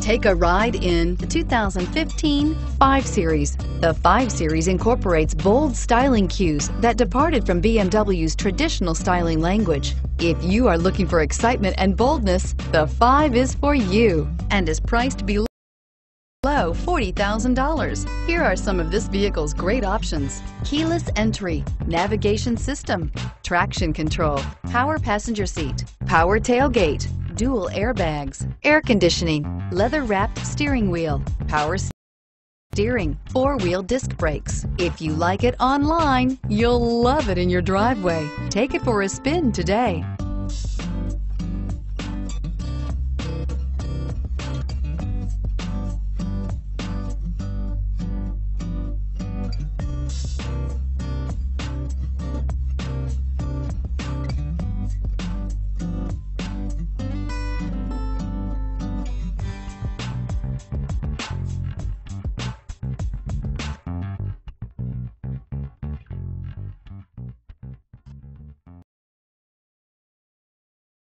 Take a ride in the 2015 5 Series. The 5 Series incorporates bold styling cues that departed from BMW's traditional styling language. If you are looking for excitement and boldness, the 5 is for you and is priced below $40,000. Here are some of this vehicle's great options: keyless entry, navigation system, traction control, power passenger seat, power tailgate, dual airbags, air conditioning, leather-wrapped steering wheel, power steering, four-wheel disc brakes. If you like it online, you'll love it in your driveway. Take it for a spin today.